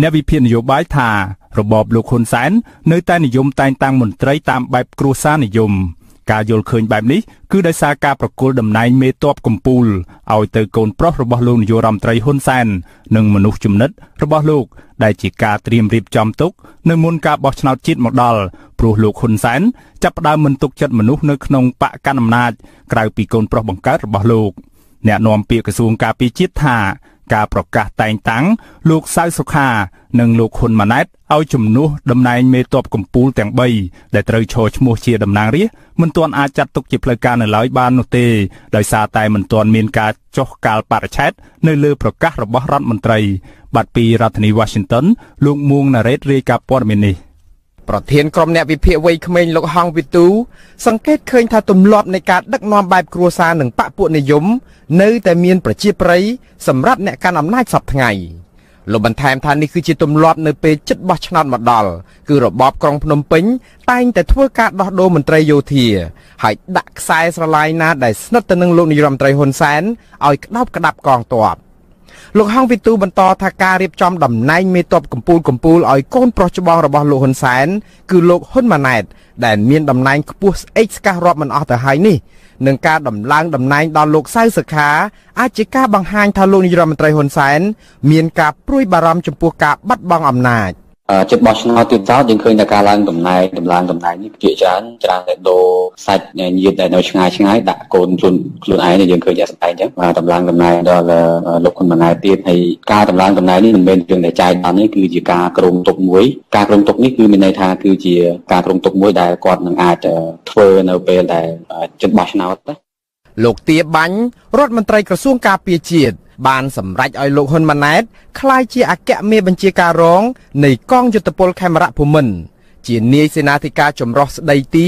អ្នកវិភាគនយោបាយថារបបលោកហ៊ុនសែននៅតែនិយមតែងតាំងមន្ត្រីតាមបែបគ្រួសារនិយមការយល់ឃើញបែបនេះគឺដោយសារការប្រគល់តំណែងមេតបកំពូលឲ្យទៅកូនប្រុសរបស់លោកនាយករដ្ឋមន្ត្រីហ៊ុនសែននិងមនុស្សចំណិតរបស់លោកដែលជាការត្រៀមរៀបចំទុកនៅមុនការបោះឆ្នោតជាតិមកដល់ព្រោះលោកហ៊ុនសែនចាប់ផ្ដើមមិនទុកចិត្តមនុស្សនៅក្នុងបកកណ្ដាលអំណាចក្រៅពីកូនប្រុសបង្កើតរបស់លោកអ្នកនាំពាក្យក្រសួងការពារជាតិថាការប្រកាសតែងតាំងលោកសៅសុខានិងលោកហ៊ុនម៉ាណែតឲ្យជំនួសតំណែងមេតបកំពូលទាំង3ដែលត្រូវឈរឈ្មោះជាតំណាងរាស្ត្រមិនទាន់អាចចាត់ទុកជាផ្លូវការនៅឡើយបាននោះទេដោយសារតែមិនទាន់មានការចុះកាលបរិច្ឆេទនៅលើប្រកាសរបស់រដ្ឋមន្ត្រីបាត់ពីរដ្ឋធានី Washington លោកមួងណារ៉េតរាយការណ៍ព័ត៌មាននេះប្រធានក្រុមអ្នកវិភាគវ័យក្មេងលោកហងវិទូសង្កេតឃើញថាទម្លាប់នៃការដឹកនាំបែបគ្រួសារនិងបព្វពួកនិយមនៅតែមានប្រជាប្រិយសម្រាប់អ្នកកាន់អំណាចសពថ្ងៃលោកបន្ថែមថានេះគឺជាទម្លាប់នៅពេលជិតបោះឆ្នោតមកដល់គឺរបបក្រុងភ្នំពេញតែងតែធ្វើការដោះដូរមន្ត្រីយោធាហើយដាក់ខ្សែស្រឡាយណាដែលស្និទ្ធទៅនឹងលោកនាយរដ្ឋមន្ត្រីហ៊ុនសែនឲ្យក្តោបក្តាប់កងទ័ពលោកហងវិទូបន្តថាការរៀបចំតំណែងមេតបកំពូលឲ្យកូនប្រុសច្បងរបស់លោកហ៊ុនសែនគឺលោកហ៊ុនម៉ាណែតដែលមានតំណែងខ្ពស់ស្អេកស្កះរាប់មិនអស់ទៅហើយនេះនឹងការដំឡើងតំណែងដល់លោកសៅសខាអាចជាការបង្ហាញថាលោកនាយរដ្ឋមន្ត្រីហ៊ុនសែនមានការព្រួយបារម្ភចំពោះការបាត់បង់អំណាចជិតបោះឆ្នោតទៀតទៅយើងឃើញថាការឡើងតំណែងនេះជាច្រើនតែដូរសាច់ញាតិដែលនៅឆ្ងាយដាក់កូនខ្លួនឯងដែលយើងឃើញយ៉ាងស្ដែងអញ្ចឹងបាទតំឡើងតំណែងដល់លោកហ៊ុនម៉ាណែតទៀតហើយការតំឡើងតំណែងនេះមិនមែនជារឿងតែចែកដល់នេះគឺជាការក្រុមទុកមួយការក្រុមទុកនេះគឺមានន័យថាគឺជាការក្រុមទុកមួយដែលគាត់នឹងអាចធ្វើនៅពេលដែលជិតបោះឆ្នោតណាលោកទាបាញ់រដ្ឋមន្ត្រីក្រសួងការពារជាតិបានសម្រេចឲ្យលោកហ៊ុនម៉ាណែតក្លាយជាអគ្គមេបញ្ជាការរងនៃកងយុទ្ធពលខេមរភូមិន្ទជានាយសេនាធិការចម្រុះស្ដីទី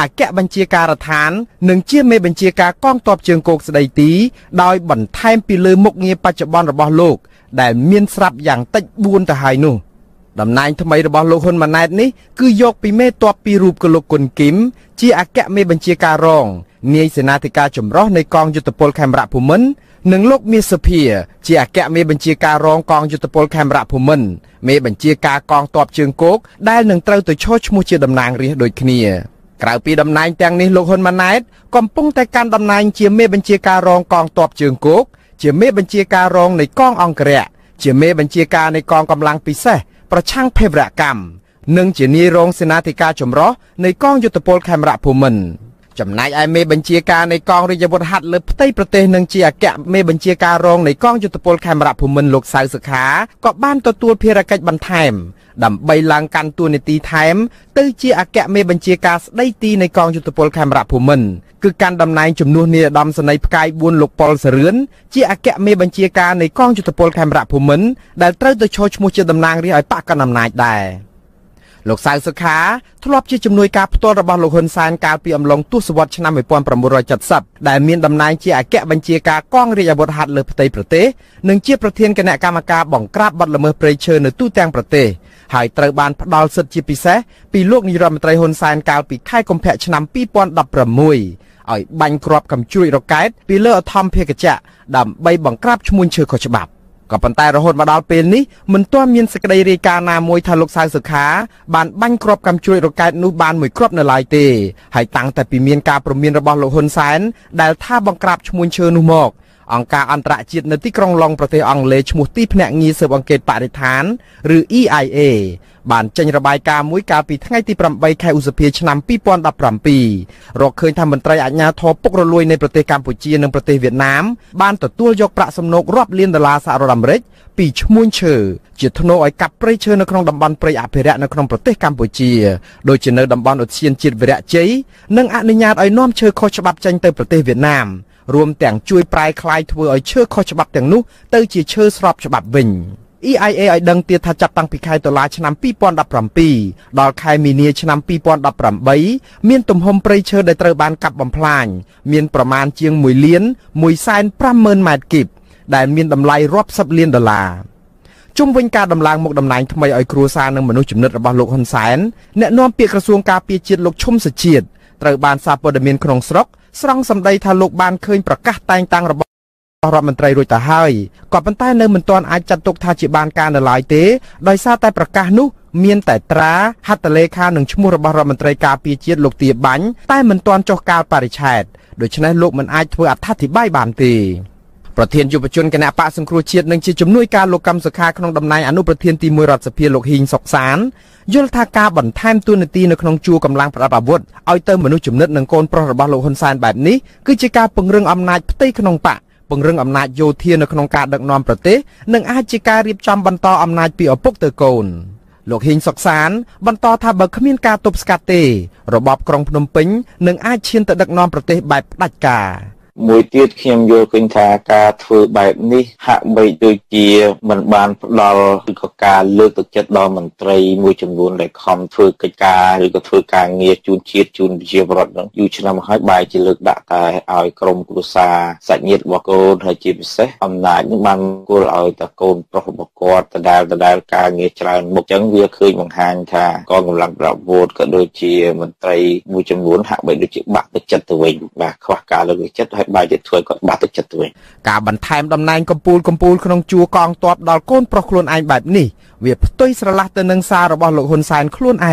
អគ្គបញ្ជាការដ្ឋាននិងជាមេបញ្ជាការកងទ័ពជើងគោកស្ដីទីដោយបន្ថែមពីលើមុខងារបច្ចុប្បន្នរបស់លោកដែលមានស្រាប់យ៉ាងតិច4ទៅហើយនោះតំណែងថ្មីរបស់លោកហ៊ុនម៉ាណែតនេះគឺយកពីមេតបពីរូបកលោកគុនគីមជាអគ្គមេបញ្ជាការរងនាយសេនាធិការចម្រុះនៃកងយុទ្ធពលខេមរភូមិន្ទនិងលោកមាសសុភាជាអគ្គមេបញ្ជាការរងកងយុទ្ធពលខេមរភូមិន្ទមេបញ្ជាការកងទ័ពជើងគោកដែលនឹងត្រូវទៅឈរឈ្មោះជាតំណាងរាស្ត្រដូចគ្នាក្រៅពីតំណែងទាំងនេះលោកហ៊ុនម៉ាណែតកំពុងតែកាន់តំណែងជាមេបញ្ជាការរងកងទ័ពជើងគោកជាមេបញ្ជាការរងនៃកងអង្គរៈជាមេបញ្ជាការនៃកងកម្លាំងពិសេសប្រឆាំងភេរវកម្មនិងជានាយរងសេនាធិការចម្រុះនៃកងយុទ្ធពលខេមរភូមិន្ទចំណែកឯមេបញ្ជាការនៃកងរាជវុធហត្ថលើផ្ទៃប្រទេសនិងជាអគ្គមេបញ្ជាការរងនៃកងយុទ្ធពលខេមរភូមិន្ទលោកសៅសុខាក៏បានទទួលភារកិច្ចបន្ថែមដើម្បីឡើងកាន់តួនាទីថែមទៅជាអគ្គមេបញ្ជាការស្ដីទីនៃកងយុទ្ធពលខេមរភូមិន្ទគឺកាន់តំណែងជំនួសនាយឧត្តមសេនីយ៍ផ្កាយ4លោកប៉ុលសរឿនជាអគ្គមេបញ្ជាការនៃកងយុទ្ធពលខេមរភូមិន្ទដែលត្រូវទៅឈរឈ្មោះជាតំណាងរាស្ត្រឲ្យបកកណ្ដាលអំណាចដែរលោកសៅសុខាធ្លាប់ជាជំនួយការផ្ទាល់របស់លោកហ៊ុនសែនកាលពីអំឡុងទសវត្សរ៍ឆ្នាំ1970ដែលមានតំណែងជាអគ្គបញ្ជាការកងរាជអាវុធហត្ថលើផ្ទៃប្រទេសនិងជាប្រធានគណៈកម្មការបង្ក្រាបបទល្មើសព្រៃឈើនៅទូទាំងប្រទេសហើយត្រូវបានផ្ដល់សិទ្ធិជាពិសេសពីលោកនាយរដ្ឋមន្ត្រីហ៊ុនសែនកាលពីខែកុម្ភៈឆ្នាំ2016ឲ្យបាញ់គ្រាប់កាំជ្រួចរ៉ុកែតពីលើអធំភាគចក្រដើម្បីបង្ក្រាបឈ្មួញឈើខុសច្បាប់ក៏ប៉ុន្តែរហូតមកដល់ពេលនេះមិនទាន់មានសេចក្តីរាយការណ៍ណាមួយថាលោកសៅសុខាបានបាញ់គ្រាប់កាំជ្រួចរ៉ុកែតនោះបានមួយគ្រាប់នៅឡើយទេហើយតាំងតែពីមានការព្រមានរបស់លោកហ៊ុនសែនដែលថាបង្ក្រាបឈ្មួញឈើនោះមក องค์การอันตรายจิตในที่กรองลองประเทศอังเลชมุติพนักงีเสบอังเกตปฏิฐานหรือ EIA บ้านจันระบายการมุ้ยกาปีทั้งไอติปรำใบไข่อุสเพียชนำปีปอนดับปรำปีรอเคยทำบรรทัยอัญญาทอปกระลวยในประเทศกัมพูชีในประเทศเวียดนามบ้านตัดตัวยกประสมนกรอบเลียนดาราสารดัมเรจปีชมุนเชอจิตโนไอกับเปรย์เชอในครองดัมบันเปรย์อาเปรย์ในครองประเทศกัมพูชีโดยเชนดัมบันอดเชียนจิตเวรเจยนั่งอนุญาตไอน้อมเชอคอฉบับจันเตอประเทศเวียดนามรวมแต่งช่วยปลายคลายทวีไอเชื่อข้อฉบับแต่งนุเตอร์จีเชื่อสอบฉบับวิญ EIA ไอดังเตียทัดจับตังปีคายตัวลายฉน้ำปีปอนดับรำปีดอลคายมีเนียฉน้ำปีปอนดับรำใบเมียนตุ่มหอมเปรย์เชื่อได้เตอร์บานกับบำพลานเมียนประมาณเจียงมวยเลี้ยนมวยซายประเมินหมายกิบได้เมียนดำไลรอบซับเลียนดอลลาร์จุ่มวิญการดำลางหมกดำนายทำไมไอครัวซาหนึ่งมนุษย์จุ่มเนื้อระบาดโลกหันแสนแนะนำเปียกระทรวงการเปียจิตโลกชุ่มสะเฉียดเตอร์บานซาปอดเมียนครองสระสร้างสำได้ทะลุบานเคยประกาศแต่งตั้งระบบรัฐมนตรีโดยแต่ให้ก่อนปันใต้เนื้อเหมือนตอนอาจจัดตกทาจิบานการหลายเตะโดยซาแต่ประกาศนุเมียนแต่ตราฮัตเลขาหนึ่งชั่วโมงระบบรัฐมนตรีกาปีเจียดลกตีบันใต้เหมือนตอนจอกาปาริชาดโดยฉะนั้นโลกมันอาจเพื่ออัฐิใบบานตีประเทศยุบชนกันในป่าสังครูเชียดหนึ่งชีจมนุยการโลกกรรมสคาขนมดำนายอนุประเทศตีมวยรัฐสเพียโลกหิงสกสารยุลธากาบ่อนไทม์ตัวในตีในขนมจูกำลังประดับวุฒิเอาเติมมนุษย์จมเนื้อหนึ่งโกนประดับโลกคนซานแบบนี้คือจิกาปึงเรื่องอำนาจเต้ขนมปะปึงเรื่องอำนาจโยเทียในขนมการดักนอมประเทศหนึ่งอาจิการีบจำบรรทออำนาจปีอปุกเตอร์โกนโลกหิงสกสารบรรทอทาเบิกขมิ้นกาตบสกัดเตระบบกรองพนมปิงหนึ่งอาเชียนเตดักนอมประเทศแบบดักกามวยเทียดเขียมโยกินทาการถือแบบนี้หากใบตัวเจียมันบานดอลหรือการเลือกตัวเจ็ดดอลมันตรีมวยจำนวนหลายคำถือกิจการหรือก็ถือการเงียจูนเชียดจูนเชียบรอดนั้นอยู่ชนะมหาใบจะเลือกด่าตายเอากรมกุศลสัญญาบอกโอนให้จีบเสออำนาจนี่มันกูเอาตะโกนประกอบกอดแต่ดาวการเงียจราหมกจังเวียเคยมังหันทากองกำลังประโวดก็โดยเจียมันตรีมวยจำนวนหากใบตัวเจ็ดบาทตัวเจ็ดตัวเองบาทขวาการเลือกเจ็ดบาดเจ็บถวยก็บาดเจ็บถวยการบันทายดำนายกัมพูลขนมจูกองตัวดอลก้นปลอกลวนไอแบบนี้เวียบตุ้ยสลัดเตือนนังซาระบอหลงคนซานคล้วนไอ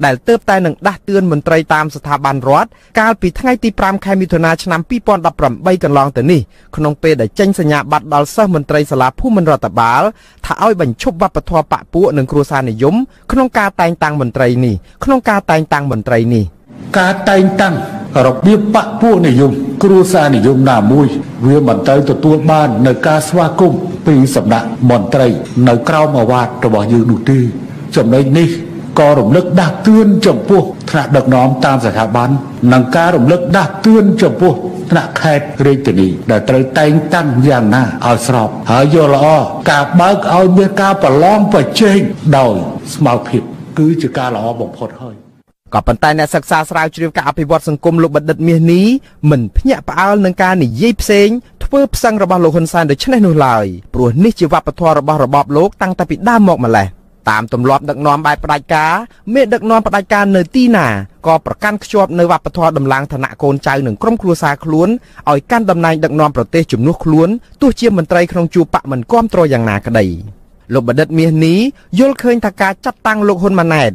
ได้เติบแต่หนึ่งด่าเตือนเหมือนไตรตามสถาบันรัฐการปิดทั้งไอตีปรามแคมิทนาชนะปีปอนดับปรำใบกันลองแต่นี่ขนมเปย์ได้แจ้งสัญญาบัตรดอลเซอร์เหมือนไตรสลับผู้มันรัฐบาลถ้าเอาบัญชบวัปทอปะปัวหนึ่งครูซานยมขนมกาแต่งตังเหมือนไตรนี่ขนมกาแต่งตังเหมือนไตรนี่การแต่งตั้งเราเบี้ยปะพวกนิยมครูซานิยมหน้ามุยเวียมันเตยตัวบ้านในกาสวากุมปีสำนักมอนไตรในคราวมาวาดระบายยืนดูดีจำในนี้ก็รมเลิกดักเตือนจำพวกถนัดดักน้อมตามสถาบันนังการรมเลิกดักเตือนจำพวกถนัดแคดเรตินีแต่เตยแต่งตั้งอย่างน่าเอาสอบหายโยละอกาบเบิกเอาเบี้ยกาปะล้อมปะเจงโดยสมาผิดคือจะการละอบ่งพดให้ก่อนปัจจัยในศึกษาสายเรียนการอภิวัตสังคมโลกบัดดัดเมียนี้เหมือนพญาปาลนังการหนีเย็บเซงทวีปสังระบาดโลกคนซานโดยชนะนุลายปลวกนิจิวัปทวระบาดระบอบโลกตั้งแต่ปิดด้ามหมอกมาเลยตามตำรวจดักนอนใบปลายกาเมฆดักนอนปลายกาเนตีนาก็ประกันขจรในวัปทวดำลังธนาโกนใจหนึ่งกรมครัวซาคล้วนอ่อยกั้นดำนายดักนอนประเทศจุ่มนุคล้วนตัวเชี่ยมันไตรครองจูปะมันก้อมตรอย่างนากระไดโลกบัดดัดเมียนี้โยลเคยทากาจับตั้งโลกคนมาแนด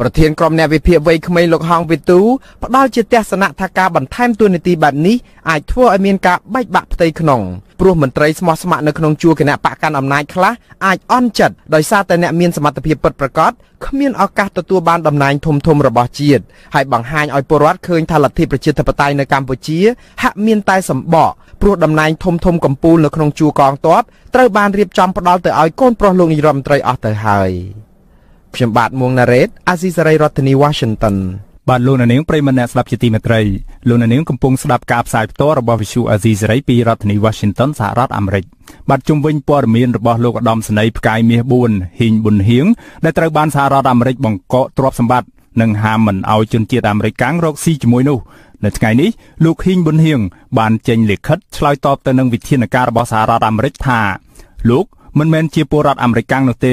ประเทศกรมแนววิเพียบไว้ขมายลกหองวิตูประดาวจิตเตสนะทากาบันไทม์ตัวในตีแบบนี้อาจทั่วอเมริกาใบบะปฏิขนงปลุกเหมือนไตรสมอสมะในขนงจูกันแนปะการอำนาจคละอาจอ่อนจัดโดยซาแต่แนเมียนสมรรถเพียบเปิดประกอบขมิ้นอากาศตัวบานดำนายทมระบอบจีดให้บังหายออยปรัตเคยทาลัดที่ประเทศปไตยในกัมพูชีหะเมียนตายสมบ่อปลุกดำนายทมกัมปูในขนงจูกองตบเตยบานเรียบจำประดาวแต่ออยก้นปลอลงยรมไตรอเตยหายเฉียบบาดมวงนาเรศอาซิสไร Rodney Washington บาดลูนนิ่งปริมาณสลับจิตเมตรัยลูนนิ่งกำปงสลับกาบสายตัวระบบวิชูอาซิสไรปี Rodney Washington สหรัฐอเมริกบาดจุ่มวิ่งปอดมีนระบบโลกดอมสไนป์กายเมียบุญหินบุญเฮียงได้ตระบานสหรัฐอเมริกบังเกาะตรวจสมบัติหนึ่งหามันเอาจนเจียดอเมริกังรกซีจมวยนูในไงนี้ลูกหินบุญเฮียงบาดเจนเหล็กคัดชลอยตอบแต่หนึ่งวิธีในการระบบสหรัฐอเมริกท่าลูกมันเชียร์ปรัฐอเมริกันนเ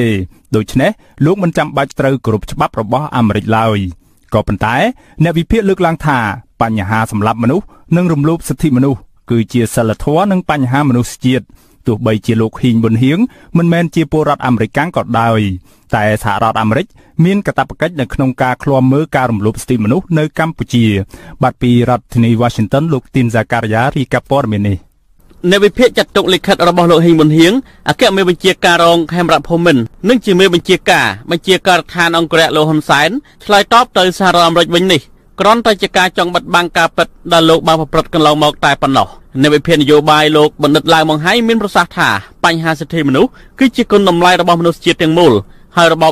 ต Rodney Washington លោកទីនសាការីយ៉ារីកាពតមាននេះ នៅវិភាគចាត់ទុកលិខិតរបស់លោកហ៊ីងប៊ុនហៀងអគ្គមេបញ្ជាការរងខេមរៈភូមិន្ទនឹងជាមេបញ្ជាការ បានសម្រេចដាក់ទណ្ឌកម្មលើលោកហ៊ីមុនហៀង ប្រព័ន្ធតុលាការគេនឹងគេអាចទៅដល់នោះបាទគាត់គេឲ្យគុណតម្លៃឋាននឹងមិនត្រូវប្រឡាប់ប្រឡាយពូសាសទេប្រឡាយពូសាមិន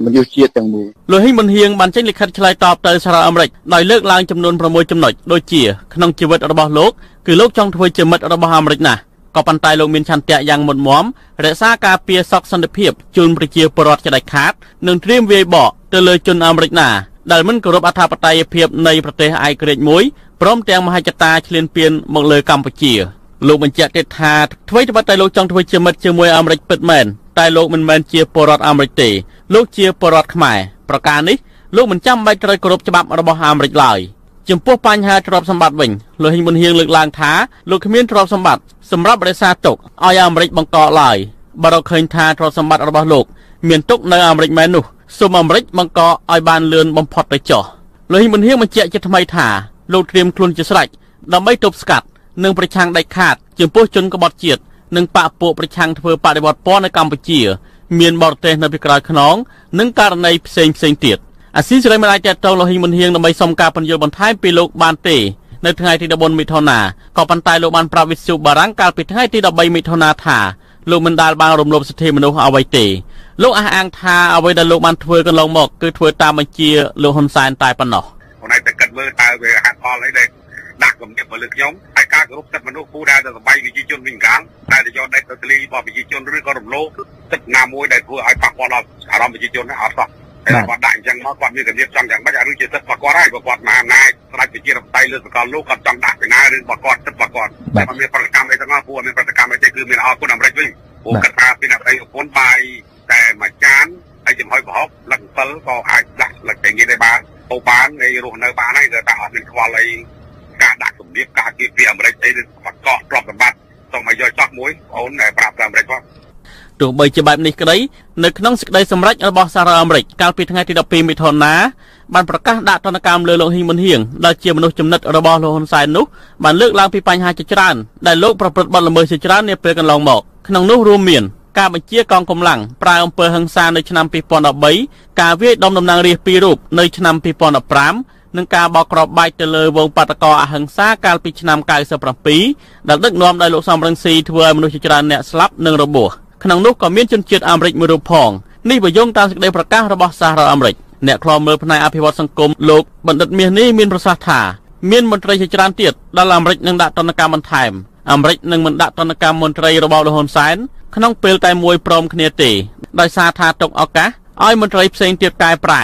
ធ្វើបដិវត្តពណ៌នៅកម្ពុជាមានបរទេសនៅពីក្រោយខ្នងនឹងករណីផ្សេងៗទៀតអាស៊ីសេរីមិនអាចតតលោកហ៊ីមុនហៀងដើម្បីសុំការពន្យល់បន្ថែមពីលោកបានទេនៅថ្ងៃទី 19 មិត្ត ដាក់គំនិតពលលើកខ្ញុំឯកាគោរពសិទ្ធិមនុស្សគូដែរទៅ ការដាក់សម្ដែបការគៀបពីអាមេរិកឯនេះប្រកាសប្រំរិចទោះបីជាបែបនេះក្តីនៅក្នុងសេចក្តីសម្រេចរបស់សារអាមេរិកកាលពីថ្ងៃទី និងការបោះក្របបែកទៅលើវងបាតកោអហិង្សាកាលពីឆ្នាំ 1995 ដែលដឹកនាំដោយលោកសំរងស៊ីធ្វើឲ្យមនុស្សជាច្រើនអ្នកស្លាប់និងរបួសក្នុងនោះក៏មានជនជាតិអាមេរិកមួយរូបផងនេះបើយោងតាមសេចក្តីប្រកាសរបស់សារអាមេរិកអ្នកខ្លាមមើលផ្នែកអភិវឌ្ឍសង្គមលោកបណ្ឌិតមាសនេះមានប្រសាសន៍ថាមានមន្ត្រីជាច្រើនទៀតដល់អាមេរិកនឹងដាក់ទណ្ឌកម្មបន្ថែមអាមេរិកនឹងមិនដាក់ទណ្ឌកម្មមន្ត្រីរបស់លោកហ៊ុនសែនក្នុងពេលតែមួយព្រមគ្នាទេដោយសារថាទុកឱកាសឲ្យមន្ត្រីផ្សេងទៀតកាយប្រែ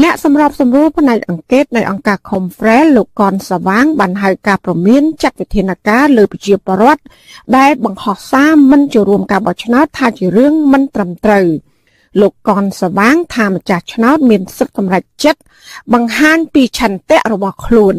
และสำหรับสำรูปในอังกฤษในองค์การคอมเฟรสลูกกรสว่างบรรหายการประมินจัดวิธีนาการหรือปิจิปรสได้บังคับซ้ำมันจะรวมการบชนาทาจีเรื่องมันตรำเตยลูกกรสว่างทำจากชนาเมียนสึกกำลังเจ็ดบังฮันปีชันเตะระบกลุน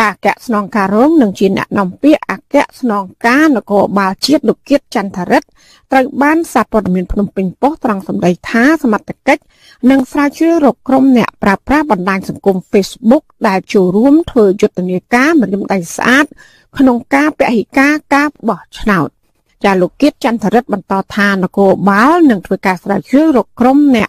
จากแกะสนองการร้องหนึ่งจีนนำเปียกแกะสนองการนกบาลเชียดดุกเกียจันทรัตตระบ้านสาปดมินพนมปิงโป๊ตรังสมไดท้าสมัติเกจหนึ่งสาชื่อรกกรมเนี่ยปราบปราบรรดาสังคมเฟซบุ๊กได้จูร่วมเธอหยุดตนิกาเหมือนยมไดสะอาดขนมกาเปียหิกากาบ่อฉนาวจารุกเกียจันทรัตบรรทอทานนกบาลหนึ่งถือการสาชื่อรกกรมเนี่ย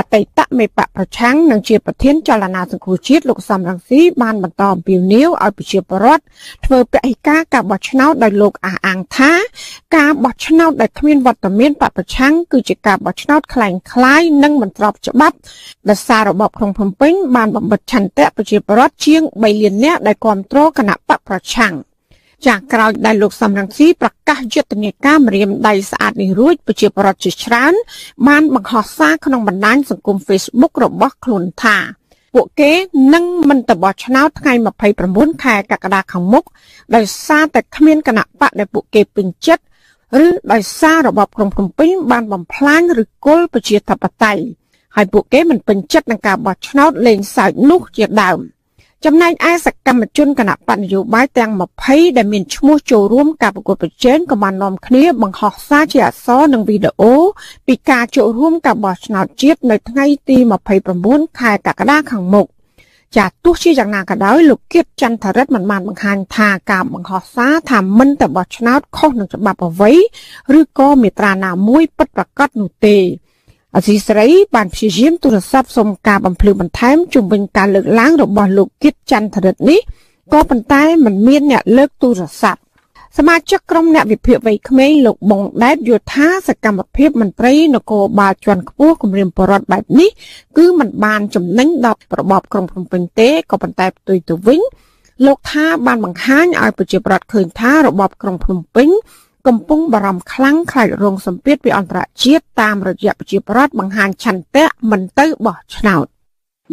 อติตะไม่ปะประชังหนังเชียประเทศจารณาสังคูชิดลูกสามรังสีบานบรรทอมปิวนิ้วเอาไปเชียบรอดเพื่อไปไอกากับบอดชนาวได้โลกอ่างท้าការបោះឆ្នោតដែលគ្មានវត្តមានបពប្រឆាំងគឺជាការបោះឆ្នោតคล้ายๆនិងមិនស្របច្បាប់ដោយសាររបបក្រុងភ្នំពេញបានបំបិតឆន្ទៈប្រជាពលរដ្ឋជាង3លាននាក់ដែលគាំទ្រគណៈបពប្រឆាំងចាក់ក្រោយដែលលោកសំរងស៊ីប្រកាសយុទ្ធនាការម្រាមដៃស្អាតនេះរួចប្រជាពលរដ្ឋជាច្រើនបានបង្ហោះសារក្នុងបណ្ដាញសង្គម Facebook របស់ខ្លួនថាពួកគេនឹងមិនទៅបោះឆ្នោតថ្ងៃ29ខែកក្កដាខាងមុខដោយសារតែគ្មានគណៈបកដែលពួកគេពេញចិត្តหรือដោយសាររបបក្រុមកំពីបានបំផ្លាញឬគល់ប្រជាធិបតេយ្យហើយពួកគេមិនពេញចិត្តនឹងការបោះឆ្នោតលេងសើចនោះជាដើមចំណែកឯសកម្មជនគណៈបកនយោបាយទាំង20ដែលមានឈ្មោះចូលរួមការប្រកួតប្រជែងក៏បាននាំគ្នាបង្ហោះសារជាអក្សរនិងវីដេអូពីការចូលរួមការបោះឆ្នោតជាតិនៅថ្ងៃទី29ខែកក្កដាខាងមុខចាទោះជាយ៉ាងណាក៏ដោយលោកគៀបចន្ទរិទ្ធមិនបានបង្ហាញថាការបង្ហោះសារថាមិនទៅបោះឆ្នោតខុសនឹងច្បាប់អ្វីឬក៏មេត្រាណាមួយពិតប្រាកដនោះទេអសីស្រីបានព្យាយាមទូរស័ព្ទសុំការបំភ្លឺបន្ថែមជុំវិញការលើកឡើងរបស់លោកគៀបចន្ទរិទ្ធនេះក៏ប៉ុន្តែមិនមានអ្នកលើកទូរស័ព្ទសមាជិកក្រុមអ្នកវិភាគវ័យក្មេងលោកបងដែបយល់ថាសកម្មភាពមន្ត្រីនគរបាលជាន់ខ្ពស់គម្រាមបរដ្ឋបែបនេះគឺมันបានចំណេញដល់របបក្រុងភ្នំពេញទេក៏ប៉ុន្តែផ្ទុយទៅវិញលោកថាបានបង្ហាញឲ្យប្រជាពលរដ្ឋឃើញថារបបក្រុងភ្នំពេញ កំពុងបារម្ភខ្លាំងខ្លាចរងសម្ពាធពីអន្តរជាតិតាមរយៈប្រជាប្រដ្ឋបង្ហាញឆន្ទៈមិនទៅបោះឆ្នោត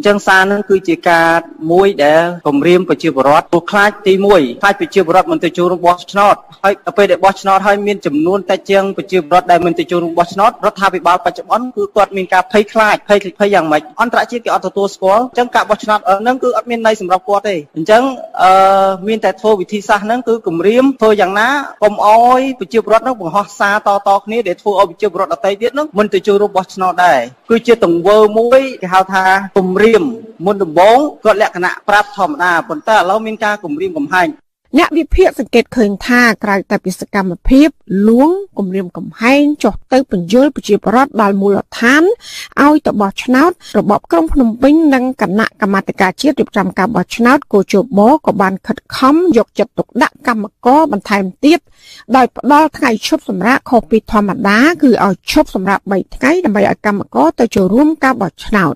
ចឹងសារនឹងគឺជាការមួយដែលគម្រាមប្រជាពលរដ្ឋពួកខ្លាចទី1ខ្លាចប្រជាពលរដ្ឋមិនទៅចូលរួមបោះឆ្នោតហើយពេលដែលបោះឆ្នោតហើយមានចំនួនតែជាងប្រជាពលរដ្ឋដែលមិនទៅចូលរួមបោះឆ្នោតរដ្ឋាភិបាលបច្ចុប្បន្នគឺគាត់មានការភ័យខ្លាចភ័យយ៉ាងម៉េចអន្តរជាតិគេអត់ទទួលស្គាល់ចឹងការបោះឆ្នោតហ្នឹងគឺអត់មានន័យសម្រាប់គាត់ទេអញ្ចឹងមានតែធ្វើវិធីសាស្ត្រហ្នឹងគឺគម្រាមធ្វើយ៉ាងណាកុំអោយប្រជាពលរដ្ឋហ្នឹងបង្ហោះសារតគ្នាដែលធ្វើអោយប្រជាពលរដ្ឋដទៃទៀតហ្នឹងមិនទៅចូលរួមបោះឆ្នោតដែរគឺជាទង្វើមួយគេហៅថាគម្រាមមុនដំបូងគាត់លក្ខណៈប្រាប់ធម្មតាប៉ុន្តែឥឡូវមានការគំរាមកំហែងអ្នកវិភាគសង្កេតឃើញថាក្រៅតែពីសកម្មភាពលួងគំរាមកំហែងចុះទៅបញ្យលប្រជាប្រដ្ឋដល់មូលដ្ឋានឲ្យទៅបោះឆ្នោតរបបក្រុងភ្នំពេញនិងគណៈកម្មាធិការជាតិរៀបចំការបោះឆ្នោតគូជបក៏បានខិតខំយកចិត្តទុកដាក់កម្មករបន្ថែមទៀតដោយផ្ដល់ថ្ងៃឈប់សម្រាកខុសពីធម្មតាគឺឲ្យឈប់សម្រាក3ថ្ងៃដើម្បីឲ្យកម្មករទៅចូលរួមការបោះឆ្នោត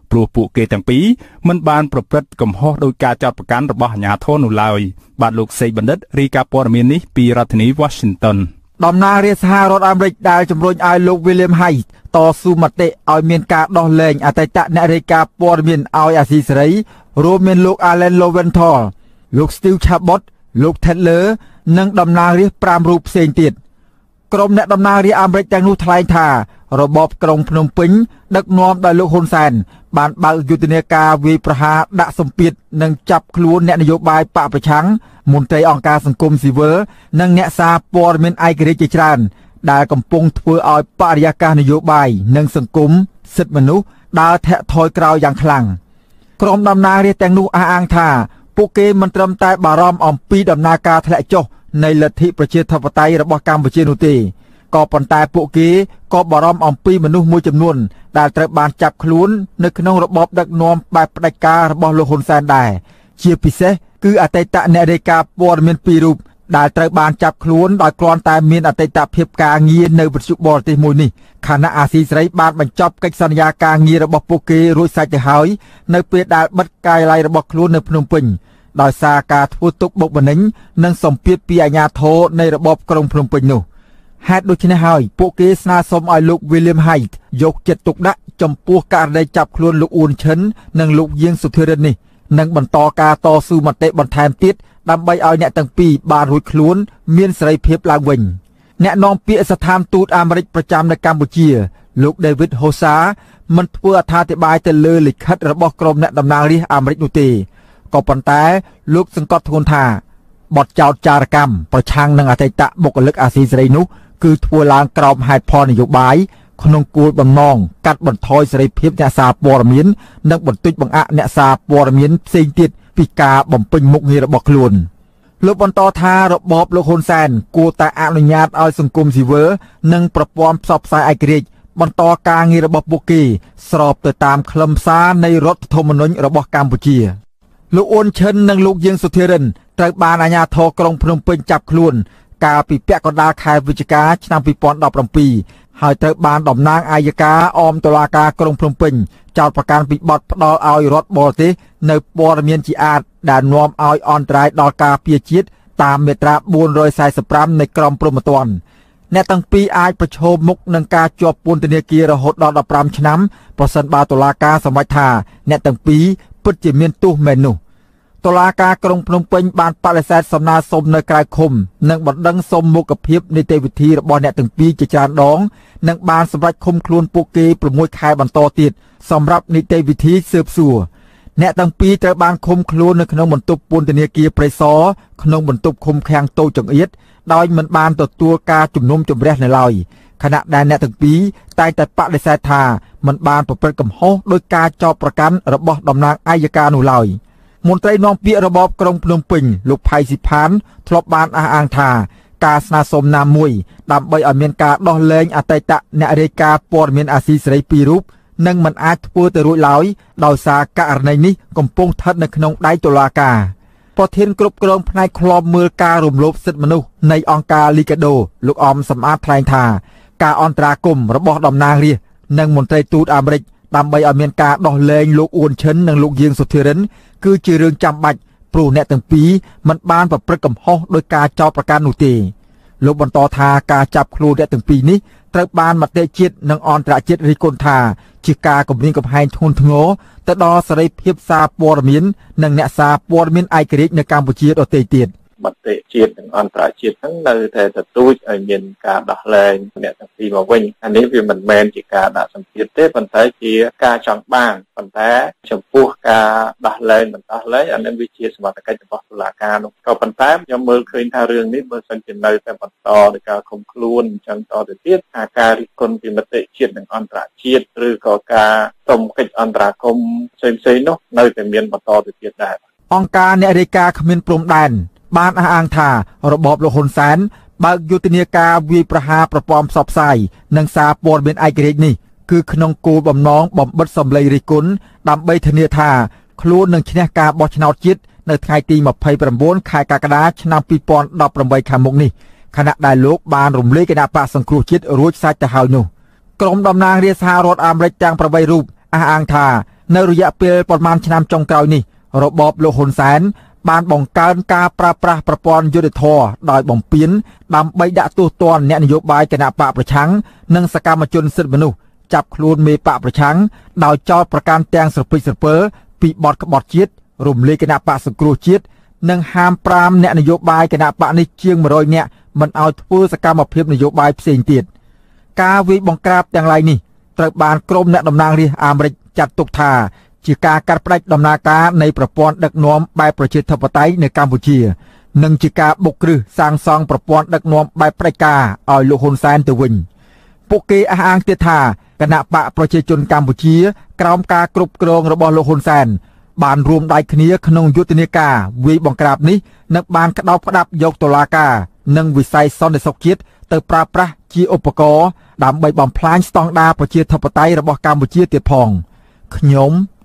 ព្រោះពួកគេទាំងពីរមិនបានប្រព្រឹត្តកំហុសដោយការចោទប្រកាន់របស់អាជ្ញាធរនោះឡើយបាទលោកសេកបណ្ឌិតរាយការណ៍ព័ត៌មាននេះពីរដ្ឋធានី Washington តំណាងរាជសហរដ្ឋអាមេរិកដែលជំរុញឲ្យលោក William Hyde តស៊ូមតិឲ្យមានការដោះលែងអតីតអ្នករាយការណ៍ព័ត៌មានឲ្យអាស៊ីសេរីរួមមានលោក Allen Lowenthal លោក Steve Chabot លោក Taylor និងតំណាងរាជ5រូបផ្សេងទៀតក្រុមអ្នកតំណាងរាជអាមេរិកទាំងនោះថ្លែងថារបបក្រុងភ្នំពេញដឹកនាំដោយលោកហ៊ុនសែនបានបើកយុទ្ធនាការវាយប្រហារដាក់សម្ពាធនិងចាប់ខ្លួនអ្នកនយោបាយបកប្រឆាំងមន្ត្រីអង្គការសង្គមស៊ីវិលនិងអ្នកសារព័ត៌មានឯករាជ្យជាច្រើនដែលកំពុងធ្វើឲ្យបរិយាកាសនយោបាយនិងសង្គមសិទ្ធិមនុស្សដើរធាក់ថយក្រោយយ៉ាងខ្លាំងក្រុមដំណើររាជទាំងនោះអះអាងថាពួកគេមិនត្រឹមតែបារម្ភអំពីដំណើរការធ្លាក់ចុះនៃលទ្ធិប្រជាធិបតេយ្យរបស់កម្ពុជានោះទេក៏ប៉ុន្តែពួកគេក៏បារម្ភអំពីមនុស្សមួយចំនួនដែលត្រូវបានចាប់ខ្លួននៅក្នុងរបបដឹកនាំបែបផ្ដាច់ការរបស់លោកហ៊ុនសែនដែរជាពិសេសគឺអតីតអ្នករាយការណ៍ព័ត៌មានពីររូបដែលត្រូវបានចាប់ខ្លួនដោយគ្រាន់តែមានអតីតភាពការងារនៅវិទ្យុបរទេសមួយនេះខណៈអាស៊ីសេរីបានបញ្ចប់កិច្ចសន្យាការងាររបស់ពួកគេរួចសាច់ទៅហើយនៅពេលដែលបិទការិយាល័យរបស់ខ្លួននៅភ្នំពេញដោយសារការធ្វើទុកបុកម្នេញនិងសម្ពាធពីអាជ្ញាធរនៃរបបក្រុងភ្នំពេញនោះហេតុដូច្នេះហើយពួកគេស្នើសុំឲ្យលោក William Hyde យកចិត្តទុកដាក់ចំពោះករណីចាប់ខ្លួនលោកអ៊ុនឈិននិងលោកយាងសុធិរិននេះនិងបន្តការតស៊ូមតិបន្ថែមទៀតដើម្បីឲ្យអ្នកទាំងពីរបានរួចខ្លួនមានសេរីភាពឡើងវិញអ្នកនាំពាក្យស្ថានទូតអាមេរិកប្រចាំនៅកម្ពុជាលោក David Hosa មិនធ្វើអត្ថាធិប្បាយទៅលើលិខិតរបស់ក្រុមអ្នកតំណាងរាស្ត្រអាមេរិកនោះទេក៏ប៉ុន្តែលោកសង្កត់ធ្ងន់ថាបទចោទចារកម្មប្រឆាំងនឹងអតីតបុគ្គលិកអាស៊ីសេរីនោះគឺធ្វើឡើងក្រោមហេតុផលនយោបាយក្នុងគោលបំណងកាត់បន្ថយសេរីភាពអ្នកសារព័ត៌មាននិងបន្តិចបង្អាក់អ្នកសារព័ត៌មានផ្សេងទៀតពីការបំពេញមុខងាររបស់ខ្លួនលោកបន្តថារបបលោកហ៊ុនសែនគួរតែអនុញ្ញាតឲ្យសង្គមស៊ីវិលនិងប្រព័ន្ធផ្សព្វផ្សាយឯករាជ្យបន្តការងាររបស់ពួកគេស្របទៅតាមខ្លឹមសារនៃរដ្ឋធម្មនុញ្ញរបស់កម្ពុជាលោកអ៊ុនឈិននិងលោកយាងសុធិរិនត្រូវបានអាជ្ញាធរក្រុងភ្នំពេញចាប់ខ្លួន การปีเปียกดาคายวิจิกาชนะปีปอนดอบลำปีหายเธอบานดอมนางอายกาอมตลากากรงพลมปิงจอดประการปีบอดดอลเอารถบอติในปอร์เมียนจีอาดด่านนวมเอาออนไตรดอลกาเปียจิตตามเมตราบูนโดยสายสปรัมในกรมปรมตวนในตั้งปีอายประชมมุกนังกาจวบปูนตเนกีระหดดอลปรามชนะประสันบาตลากาสมัยธาในตั้งปีปุจจิเมียนตู้เมนูตลาการกรงพลมปิงบานปาเลเซตสำนาสมในกลายคมนังบดดังสมมุกเพียบในเตวิธีระบอเนตั้งปีจจานดองนังบานสำหรับคมคลวนปุกีประมวยคายบันโตติดสำหรับในเตวิธีเสืบสัวแนตั้งปีเตะบางคมคลวนในขนมบรรทุกปูนตเนกีเปรย์ซอขนมบรรทุกคมแข็งโตจังเอียดได้เหมือนบานต่อตัวกาจุ่มนมจุ่มแร่ในลอยขณะแดนแนตั้งปีใต้แต่ปะเลเซตามันบานประเปิดกำห้องโดยกาจอประกันระบอบดำนางอายการหนุลอยมนตรีน้องเปียระบอบกรงพนมปิงลูกภัยสิพันทลบบานอาอังธากาสนาสมนามมวยดำใบอเมริกาดอเลงอัตตะเนอเรกาปอร์เมนอาซีสไรปีรูปนั่งมันอาจพูดแต่รุ่ยลอยดาวสาการในนี้กำปงทัดในขนมได้ตุลากาพอเทนกรุบกรองภายคลอมมือการุมลบสิทธิมนุษย์ในองการลิกาโดลูกอมสำอาทรายธากาอันตรากรมระบอบดำนางเรียนั่งมนตรีตูดอเมริกตามใบอเมริกาดอเลงลูกอ้วนเชิญนั่งลูกยิงสุดเทเรนคือจีเรืองจำบัดปลูกแนตั้งปีมันบานแบบประกำห้องโดยการจอประการหนุตีลูกบรรทอทากาจับครูแนตั้งปีนี้ตระบานมาเตจิตนังออนตระจิตริกนทาจิกากบินกับไฮทุนทงโอตะดอสไรเพียบซาปวรมินนังเนซาปวรมินไอกริกในกัมพูชีอเตจิตมาเตจิตนังออนตระจิตทั้งในเทศตุจไอเมียนกาดะเลงเนตั้งปีมาวิ่งอันนี้คือมันแมนจิกาดะสังเกตเตปันไทจีกาจังบ้างปันไทจมพูกาดะเลงมันดะเลงอันนั้นวิจิสมาตะการจมพูตุลาการก็ปันไทยามเมื่อคืนทาเรื่องนี้เมื่อสังเกตในแต่ปันตอในการคมคลุนจังตอเตจิตอาการิคนพิมเตจิตนังออนตระจิตหรือก่อกาสมกิจอันตรคมเซนเซนกในแต่เมียนปันตอเตจิตได้องการในอเมริกาขมินปลมแดนบานอาอังธาระบอบโลหนแสนบางยุติเนียกาวีประหาประปอมสอบใส่นังซาปอลเป็นไอเกรกนี่คือขนงกูบ่มน้องบ่มบัดสมเลยริกุลดำใบเทเนียธาครูนังชนะกาบอชนาจิตในไทยตีมาภัยประมวลขายกากระดาชนะปีปอนดอกประมวยขามุกนี่ขณะได้โลกบานรุมเลี้ยกนาปะสังครูจิตรู้สัจจะหาวนูกรมดำนางเรียสารถอามเรจังประใบรูปอาอังธาในระยะเปลี่ยนประมาณชนะจงเกานี่ระบอบโลหนแสนบานบ่งการกาปราปราประปอนยุติธรดอยบ่งปิ้นดำใบดะตัวตอนเนนโยบายกณะปะประชังนังสกามจนสิทธิมนุษย์จับครูนเมปะประชังดาวจอประการแตงสปิสเปอร์ปีบอดกบอดจิตรุมเลกณะปะสกรูจิตนังหามปรามเนนโยบายกณะปะในเชียงมรอยเนี่ยมันเอาทูสกามเพียบนโยบายเสียงติดกาวิบ่งกราบอย่างไรนี่ตระบานกรมเนนดำนางรีอามริจัดตกทาจิกาการประดับดำนาคาในประปอนดักน้อมใบประชิดทัพไตในกัมพูชีหนึ่งจิกาบกรือสร้างซองประปอนดักน้อมใบประกาออยลูกฮุนแซนตัววิญปุกเกออังเตธาคณะปะประชาชนกัมพูชีกล่อมกากรุบกรองระบอบลูกฮุนแซนบานรวมได้ขณีขนงยุติเนกาวีบังกราบนี้นักบานกระดาประดับยกตลากาหนึ่งวิสัยซ้อนในสกิดเติบปราประจีอุปกรณ์ดำใบบอมพลานสตองดาประชิดทัพไตระบอบกัมพูชีเตียพองขยม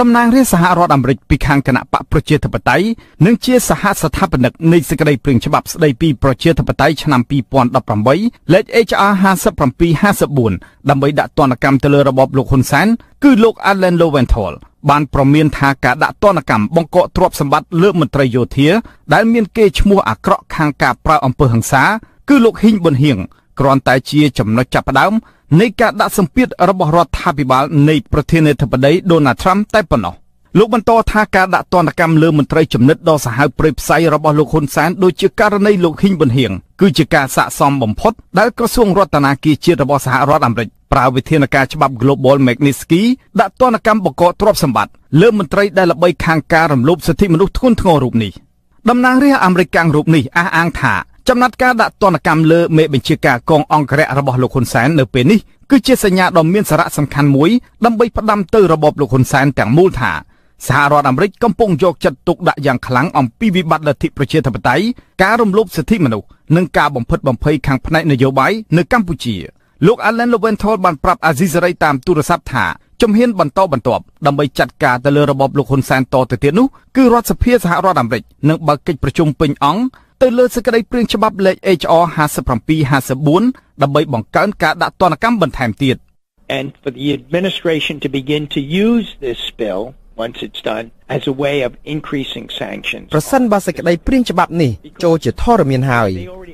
ดำนางเรียสหรัฐอเมริกปีคังคณะปะประชาธิปไตยหนึ่งเชียสหสถาปนิกในสกไดเปลี่ยนฉบับสไดปีประชาธิปไตยชนำปีปอนดับปรำไว้และเอชอาร์50 ปี 50 บุญดำไว้ดัดตอนกรรมเตลระบบโลกคนแสนคือโลกอาร์แลนโลเวนทอลบานประเมียนทากาดัดตอนกรรมบงกอตรวบสมบัติเลือกมนตรโยเทียได้เมียนเกชมัวอักระคังกาปราอำเภอหังสาคือโลกหินบนเหียงกรอนไตเชียจำนวนจับดาวในการดัดสัมผัสระบบรัฐบาลในประเทศเนเธอร์แลนด์โดนัลด์ทรัมป์แต่ปนอ Lúc ban to tha ca đã toàn là cam lơ mình trai chấm nứt đo xã hội prep say ra bao lục hôn sáng đôi chiếc ca ra nay lục hình bình hiển cứ chiếc ca xã xóm bầm phốt đã có xuông rót tàn kia chia ra bao xã hội rót làm rịch prao về thiên ca cho bắp Global Magnitsky đã toàn là cam bọc cọ trộp sầm bạt lơ mình trai đây là bay khang ca rầm lốp sở thị mình lúc thôn thô rụp nỉ đâm nang ria American rụp nỉ a an thả chấm nát ca đã toàn là cam lơ mẹ bên chiếc ca con ong kẹt ra bao lục hôn sáng nở bên ní cứ chia sẻ nhà đòn miên xã ra sầm khăn muối đâm bay phát đâm từ ra bao lục hôn sáng tảng mul thảสหรัฐอเมริกกำปงยกจัดตุกดะอย่างขลังอมปีวิบัติลทิประเทศธรรมไตยการรวมลบสิทธิมนุษย์นึ่งกาบำเพ็ญบำเพ็ญขังพนัยนโยบายในกัมพูชีลูกอัลเลนโลเวนทอลบันปรับอาซิซไรตามตุรสัพถาจมเฮียนบันโตบันตอบดำไปจัดการแต่เรือระบบลูกคนแซนต่อเตียนุคือรัฐสภาสหรัฐอเมริกนึ่งบักกิจประชุมเป็นอังแต่เรือสกัดเปลี่ยนฉบับเลข HR 50 ปี 54ดำไปบังการการดะตอนกรรมบันแถมเตียน and for the administration to begin to use this bill once it's done as a way of increasing sanctions ประสันบาสกได้เปลี่ยนฉบับนี้โจจะทอรมีนหาย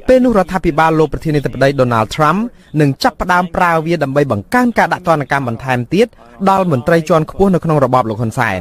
เป็นนุรัฐพิบาลโลกประเทศในตะวันตกโดนัลด์ทรัมป์หนึ่งจับประดามปราวีดำใบบังการการดักตอนการบันทามตีดดอลเหมือนไตรจวนขบวนในขนมระบอบโลกคนแสน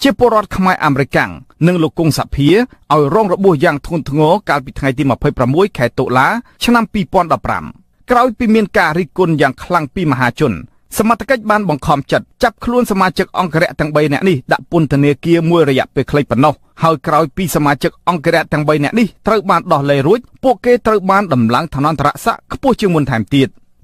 ชี่ยปรอดขมายอเมริกันหนึ่งลูกกงสับเพียเอาร่องระบุอย่างทุนทงอการปิดไงที่มาเผยประมวยแขกตุลาชนะปีปอนดับรำกล่าวปีเมียนการิกุลอย่างคลังปีมหาชนสมัติกัจบานบังคอมจัดจับคล้วนสมาชิกองค์เรียทั้งใบเนี่ยนี่ดับปุ่นเทเนเกียมวยระยะไปคลายปนเอาหากเราปีสมาชิกองค์เรียทั้งใบเนี่ยนี่ตระบานดอกเลยรุ่ยพวกเกตระบานดำลังถนนทรัสะขบวนเชียงมุนแถมตีด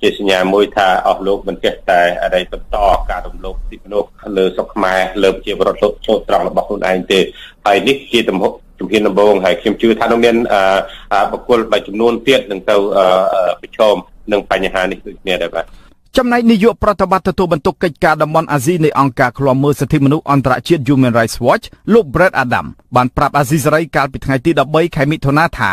เจสัญญามวยทาออกลบมันเกิดแต่อะไรต่อการดมลบติดลบเลือสกมาเลือเจียบรถลบโชว์ตรังระบบคนไอเตไอนิกเจตมกจุมเพียนลำบงไอเข้มชื่อท่านนักเรียนบางคนไปจุมนวนเตี้ยหนึ่งเตาไปชมหนึ่งปัญหานี่คือเนี่ยได้ปะจำในนิยมประตบัติตัวบรรทุกกิจการดำมอนอาซีในองค์การคลอมเมอร์สถิมนุษย์อันตรายเชื้อ Human Rights Watch ลูกเบรดอดัมบันปรับอาซีไรการปิดไงที่ดับเบิลไขมิทนาธา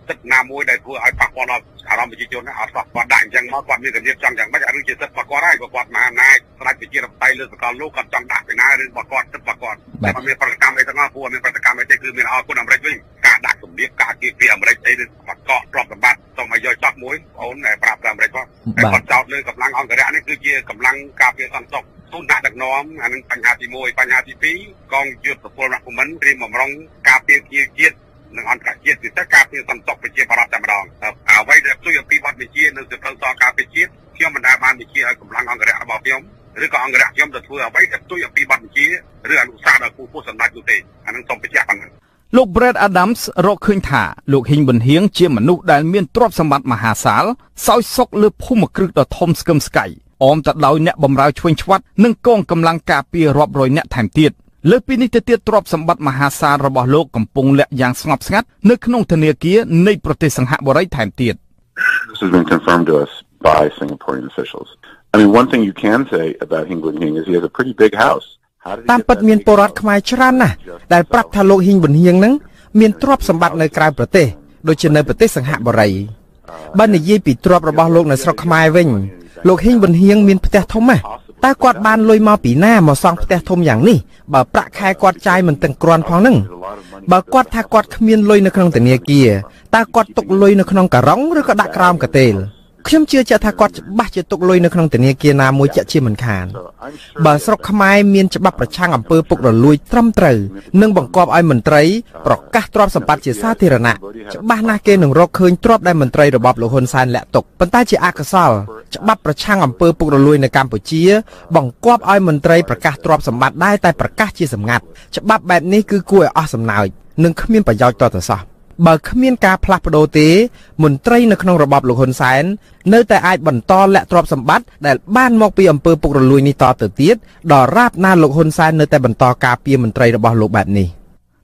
Lúc Brad Adams rõ khuyên thả, lúc hình bình hiếng chia mà nụ đài miên trọp xâm bát mà hà sá Sao sốc lưu phô mà cực đỏ thông sâm sky Ôm tạch đói nẹ bầm rao chwênh chwát Nâng con cầm lăng cà pia rộp rồi nẹ thảm tiệt Lưu pin ní tiết trọp xâm bát mà hà sá rõ bỏ lô cầm bông lẹ giang ngọp sngắt Nơi khăn ông thân nê kia nây prô tê sẵn hạ bỏ rây thảm tiệt This has been confirmed to us by Singaporean officials. I mean, one thing you can say about Hinh Bun Hiêng is he has a pretty big house. តាម ពិត មាន បរត ខ្មែរ ច្រើន ណាស់ ដែល ប្រាប់ ថា លោក ហ៊ីង ប៊ុនហៀង នឹង មាន ទ្រព្យ សម្បត្តិ នៅ ក្រៅ ប្រទេស ដូច ជា នៅ ប្រទេស សង្ហបុរី បើ និយាយ ពី ទ្រព្យ របស់ លោក នៅ ស្រុក ខ្មែរ វិញ លោក ហ៊ីង ប៊ុនហៀង មាន ផ្ទះ ធំ ណាស់ តើ គាត់ បាន លុយ មក ពី ណា មក សង់ ផ្ទះ ធំ យ៉ាង នេះ បើ ប្រាក់ ខែ គាត់ ចាយ មិន ទាំង គ្រាន់ ផង នឹង បើ គាត់ ថា គាត់ គ្មាន លុយ នៅ ក្នុង ធនាគារ តើ គាត់ ទុក លុយ នៅ ក្នុង ការុង ឬ ក៏ ដាក់ ក្រោម កាទេលខ្ញុំជឿជាក់ថាគាត់ច្បាស់ជាទុកលុយនៅក្នុងធនាគារណាមួយជាក់ជាមិនខានបើស្រុកខ្មែរមានច្បាប់ប្រឆាំងអំពើពុករលួយត្រឹមត្រូវនិងបង្គាប់ឲ្យមន្ត្រីប្រកាសទ្រព្យសម្បត្តិជាសាធារណៈច្បាស់ណាស់គេនឹងរកឃើញទ្រព្យដែលមន្ត្រីរបបលោកហ៊ុនសែនលាក់ទុកប៉ុន្តែជាអកុសលច្បាប់ប្រឆាំងអំពើពុករលួយនៅកម្ពុជាបង្គាប់ឲ្យមន្ត្រីប្រកាសទ្រព្យសម្បត្តិដែរតែប្រកាសជាសម្ងាត់ច្បាប់បែបនេះគឺគួរឲ្យអស់សំណើចនិងគ្មានប្រយោជន៍តទៅសោះបើគ្មានការផ្លាស់ប្ដូរទេមន្ត្រីនៅក្នុងរបបលោកហ៊ុនសែននៅតែអាចបន្តលាក់ទ្រព្យសម្បត្តិដែលបានមកពីអំពើពុករលួយនេះតទៅទៀតដល់រាបណាលោកហ៊ុនសែននៅតែបន្តការពារមន្ត្រីរបស់លោកបែបនេះ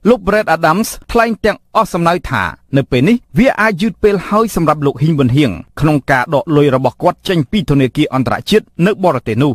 លោក Brad Adams ថ្លែងទាំងអស់សំណើថានៅពេលនេះវាអាចយឺតពេលហើយសម្រាប់លោកហ៊ីងប៊ុនហៀងក្នុងការដកលុយរបស់គាត់ចេញពីធនាគារអន្តរជាតិនៅបរទេសនោះ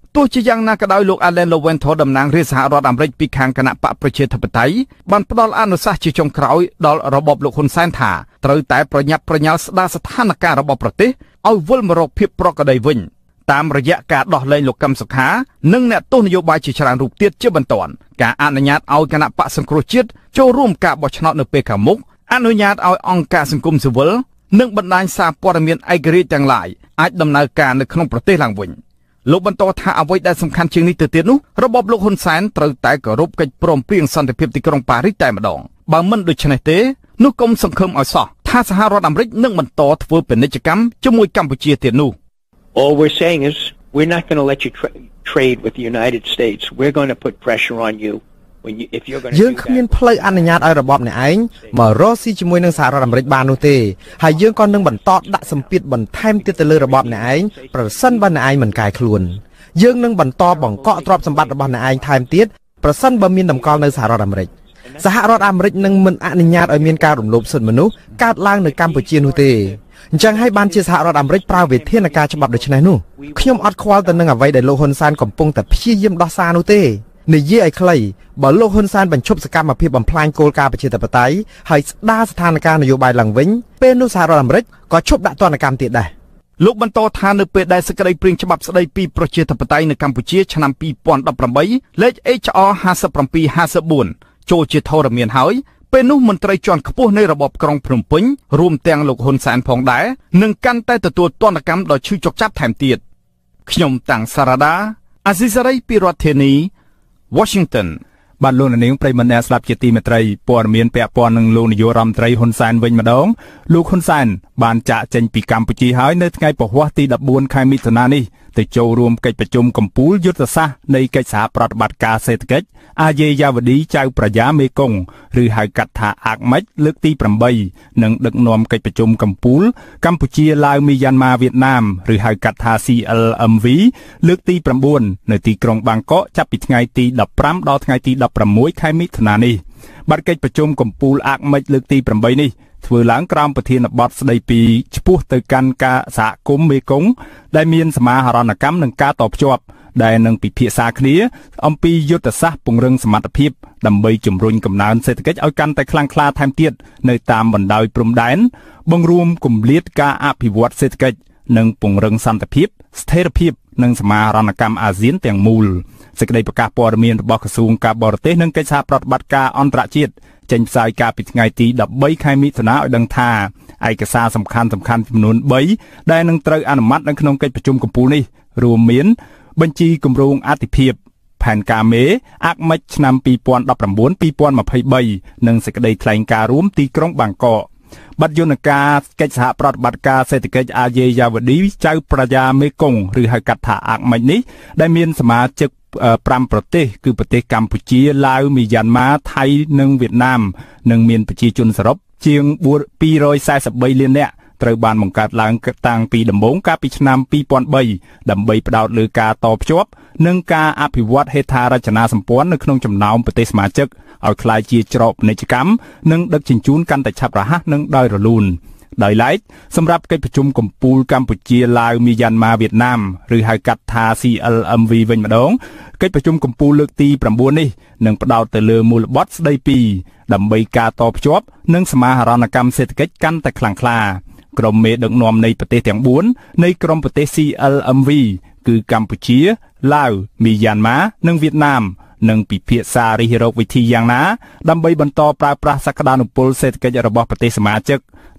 ទោះជាយ៉ាងណាក៏ដោយលោក Alejandro González Davidson តំណាងរាស្ត្រសហរដ្ឋអាមេរិកពីខាងគណៈបកប្រជាធិបតេយ្យបានផ្ដល់អនុសាសន៍ជាចុងក្រោយដល់របបលោកហ៊ុនសែនថាត្រូវតែប្រញាប់ប្រញាល់ស្ដារស្ថានភាពរបស់ប្រទេសឲ្យវិលមករកភាពប្រក្រតីវិញតាមរយៈការដោះលែងលោកកឹមសុខានិងអ្នកទស្សនយោបាយជាច្រើនរូបទៀតជាបន្ទាន់ការអនុញ្ញាតឲ្យគណៈបកសង្គ្រោះជាតិចូលរួមការបោះឆ្នោតនៅពេលខាងមុខអនុញ្ញាតឲ្យអង្គការសង្គមស៊ីវិលនិងបណ្ដាញសារព័ត៌មានឯករាជ្យទាំងឡាយអាចដំណើរការនៅក្នុងប្រទេសឡើងវិញលោកបន្តថាអ្វីដែលសំខាន់ជាងនេះទៅទៀតនោះរបបលោកហ៊ុនសែនត្រូវតែគោរពកិច្ចព្រមព្រៀងសន្តិភាពទីក្រុងប៉ារីសតែម្ដងបើមិនដូច្នេះទេនោះកុំសង្ឃឹមឲ្យសោះថាសហរដ្ឋអាមេរិកនឹងបន្តធ្វើពាណិជ្ជកម្មជាមួយកម្ពុជាទៀតនោះAll we're saying is we're not going to let you trade with the United States. We're going to put pressure on you when you if you're going to do that. យើងគ្មានផ្លូវអនុញ្ញាតឲ្យរបបអ្នកឯងមករកស៊ីជាមួយនឹងសហរដ្ឋអាមេរិកបាននោះទេហើយយើងក៏នឹងបន្តដាក់សម្ពាធបន្ថែមទៀតទៅលើរបបអ្នកឯងប្រសិនបើអ្នកឯងមិនកែខ្លួនយើងនឹងបន្តបង្កកទ្រព្យសម្បត្តិរបស់អ្នកឯងថែមទៀត ประสันบะมีนดำกอลในสหรัฐอเมริกสหรัฐอเมริกนั่งมันอนุญาตอเมริกาหลุมลบส่วนมนุษย์การล่างในกัมพูชีนูเตจังให้บ้านเชียสหรัฐอเมริกปราวิเทียนการฉบับโดยชนะนู่ขยมอัดควาแต่หนึ่งเอาไว้ในโลหนซานของปงแต่พี่เยี่ยมดอซานูเตในเย่ไอคลัยบ่โลหนซานบรรชบสกัมมาเพียบบัมพลายโกลกาประชาธิปไตยให้ด้าสถานการณ์นโยบายหลังเว้นเป็นนุสหรัฐอเมริกก็ชบด่าตัวนักการเตะได้ลูกบรรโตทานในเปิดได้สกายปริงฉบับสไลปีประชาธิปไตยในกัมพูชีชนะปีปอนดับประบายเลข HR 50 ปี 54โจเจทอร์เมียนหายเป็นนุ่มมนตรีจอนขบในระบบกรองพรมปิ้งรวมแตงหลกหนแสนพองได้หนึ่งกันใต้ตัวต้นกรรมโดยชื่อจกจับแถมเตียดขยมต่างสารดาอาซิซาไรปิรัตเทนีวอชิงตันบ้านลุงในยุคปลายมันแอสลับเจตีเมตรัยปอนเมียนเปียปอนหนึ่งลุงในยุครำไตรหนแสนเวงมาดองลูกหนแสนบ้านจะเจนปีกัมพูชีหายในไงปะหัวตีดับบวนใครมิถนานี่แต่โจรวมกิจประชุมกัมพูยุทธศาสตร์ในกิจสาปฏิบัติการเศรษฐกิจอาเยยาวดีเจ้าประยาเมกงหรือหายกัดถาอักมัดเลือกตีปรำใบหนึ่งดึกนอมกิจประชุมกัมพูชีลาวมียันมาเวียดนามหรือหายกัดถาซีเอลเอ็มวีเลือกตีปรำบุญในตีกรงบางเกาะจะปิดไงตีดับพร้ำดอไงตีดับประมวยไขมิธนานีบัตรกิจประชุมกัมพูอักมัดเลือกตีปรำใบนี่ถือหลังกรามประเทศบอสได้ปีชพูตกันกาสะกุมเมกงได้มีสมาหารณกรรมหนึ่งกาตอบจอบได้หนึ่งปีเพียสาคดีอมปียุทธศาสตร์ปงเริงสมรรถภาพดำใบจุ่มรุนกำนานเศรษฐกิจเอากันแต่คลังคลาไทม์เตียดในตามบรรดาปรมแดนบังรวมกลุ่มเลียดกาอภิวัตเศรษฐกิจหนึ่งปงเริงสันติภาพสเตอร์ภาพหนึ่งสมาหารณกรรมอาเซียนเตียงมูลสกัดประกาศปรมีนบอกกระทรวงการบริเตหนึ่งกิจสาปฏิบัติการอันตรจิตเจนสายการปิดไงตีดับใบไขมิธนาดังทาไอกระซาสำคัญจำนวนใบได้นังเตยอนุมัตินังขนมกิจประชุมกัมพูนี่รวมเมียนบัญชีกลุ่มโรงอาทิเพียบแผนการเมอักมัชนำปีปอนดับประมวลปีปอนมาภัยใบนังสกัดแถลงการรวมตีกรงบางเกาะบัตรยนต์การกิจสาปฏิบัติการเศรษฐกิจอาเยยาวดีเจ้าประยาเมกงหรือหากัดถาอักมัชนี้ได้เมียนสมาชิกประมประเทศคือประเทศกัมพูชีลาวมียันมาไทยหนึ่งเวียดนามหนึ่งเมียนประชีจุนสรบเชียงบัวปีรอยสายสบายเลียนเนี่ยตระบานมงการลางต่างปีดำบงกาปิชนามปีปอนใบดำใบประดาวเลือกาตอบจบหนึ่งกาอภิวัตเฮธาราชนาสัมพันธ์ในขนมจำนำประเทศสมาชิกเอาคลายจีจรบในจิกรรมหนึ่งดักชินจูนกันแต่ฉับระหะหนึ่งได้ระลุนได้ไลท์สำหรับการประชุมกัมพูกัมพูชีลาวมียันมาเวียดนามหรือหากัดทาซีเอลเอ็มวีเวนมาดองการประชุมกัมพูเลือกตีประมวลนี่หนึ่งประดาวเตลือมูลบอสได้ปีดำใบกาตอบจบหนึ่งสมาหารณกรรมเศรษฐกิจกันแต่คลังคลากรมเมดังนอมในประเทศทั้งบุญในกรมประเทศซีเอลเอ็มวีคือกัมพูชีลาวมียันมาหนึ่งเวียดนามหนึ่งปีเพียซาริฮิโรวิธีอย่างนะดำใบบรรทอปราปราศักดานุปลเศรษฐกิจระบบประเทศสมาชิก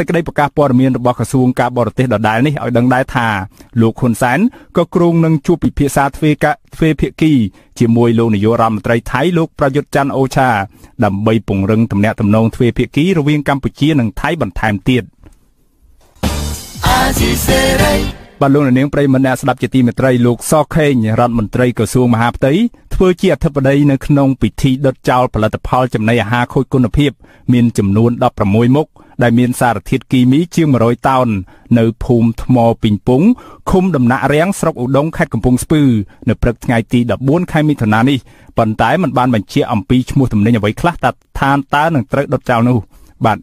สกัดประกาศปรมีนบอกกระทรวงการบริเตดได้นี่เอาดังได้ท่าลูกคนแสนก็กรุงนังจูปิเพียซาเฟเพียกีจีมวยโลนิโยรัมไตรไทยลูกประยุทธ์จันโอชาดำใบปุ่งเริงตำแหน่งตำนองเฟเพียกีระเวียงกัมพูชีนังไทยบันทามเตียดบรรลุในเนื้อเพลงมันแอบสลับเจตีเมตรัยลูกซอกเข่งรัฐมนตรีกระทรวงมหาดไทยเพื่อเจียดทับใดในขนมปิธีดัดเจ้าผลิตภัณฑ์จำในหาคุยคุณภาพมีจำนวนดับประมวยมุกได้มีสารทิศกีมีเชื่อมร้อยตอนในภูมิทมอปิ่งปุ้งคุมดำนาเรียงสระอุดงแคดกำปงสปือในประเทศไงตีดับบ้วนไขมิถนานี่ปัญไตมันบานบัญชีอัมพีชมูทำในอย่างไว้คลาตัดทานตาหนึ่งตรดัดเจ้านูบัด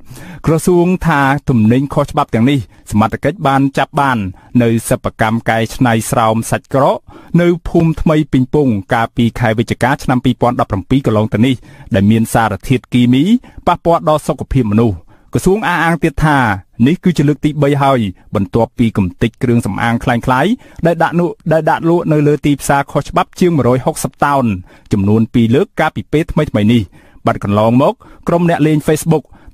กระทรวงทาถุ่มเน้นข้อฉบับอย่างนี้สมัติเกตบานจับบานในสัปกรรมไก่ชนายสราวสัจกระในภูมิทำไมปิงปุงกาปีไขวิจการชนำปีปอนดับรำปีกลองแต่นี้ได้มีสารทิศกีมีปะปอดดอสกพิมนูกระทรวงอาอังเตียธานี่คือจะเลือกตีใบหอยบรรตัวปีกลุ่มติดเครื่องสำอางคล้ายๆได้ด่าลุในเลือตีซาข้อฉบับเชื่อม160 ตอนจำนวนปีเลือกกาปีเป๊ะไม่ไหมนี่บัดกันลองมกกรมเนรเลนเฟซบุ๊ก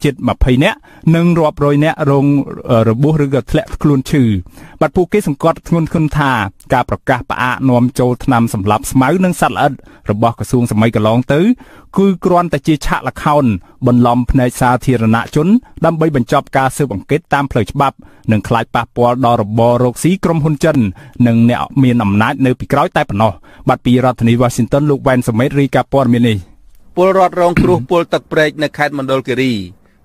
Chết mà phây nẹ, nâng rộp rồi nẹ rộng rồi bố rừng ở thẻ khuôn chư. Bạn bố kế xong gót ngôn khôn thà, ca bảo ca bà ạ nòm châu thân nằm xâm lạp smáu nâng sát lật, rồi bó cả xuống xâm mây cả lóng tứ. Cứ gọn ta chê chạc lạc hòn, bần lòng pnei xa thịa nạ chốn, đâm bây bần chọp ca sư bằng kết tam phở chbạp, nâng khlai bà bó đo rồi bó rốc xí krom hôn chân, nâng nẹ miền ẩm nát nơi bị krói tay bằng nó. Bạn bì Rodney Washington lúc vẹn xâm mê ri ca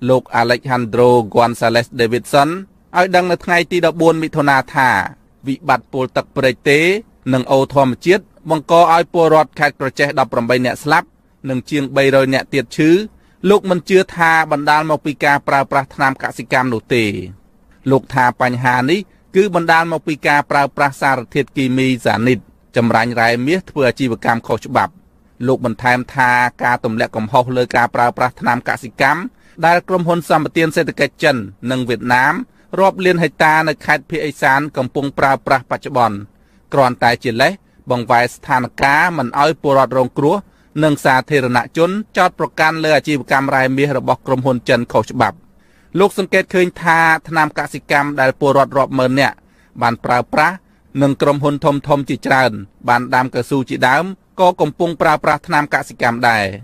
Lục Alejandro González Davidson Ôi đăng là ngay tí đọc buôn mỹ thô nà thả Vị bạch bố tạc bởi tế Nâng ô thòm chiết Bọn có ai bố rọt khách cửa chế đọc rõm bay nẹ sẵn Nâng chiêng bay rồi nẹ tiệt chứ Lúc mình chưa thà Bọn đàn mọc bì ca prao prao tham cả sĩ cam nụ tê Lúc thà bánh hà ní Cứ bọn đàn mọc bì ca prao prao xa rạc thiệt kỳ mi giả nịt Chầm rãnh rãi miết vừa chi vào cam khổ chú bạp Lúc bọn tham thà ca tùm lẹ cầm hốc lơ ca prao prao tham cả sĩ cam Đại cụm hôn xăm tiên sẽ được kết chân nâng Việt Nam Rộp liên hệ ta nơi khách phía ây sán cầm phung prao prao bạc cho bọn Còn tại chiến lễ Bằng vài sàn cá mình oi bố rọt rộng cửu Nâng xa thê rộng nạ chốn Chót bọc can lơ chi bạc cam rai mía rộng bọc cụm hôn chân khẩu chú bạp Lúc xung kết khuyên tha thân nam cả sĩ cam đại bố rọt rộp mơ nẹ Bạn prao prao nâng cụm hôn thông thông chỉ tràn Bạn đam cờ su chỉ đám Có cầm phung prao prao thân nam cả sĩ cam đại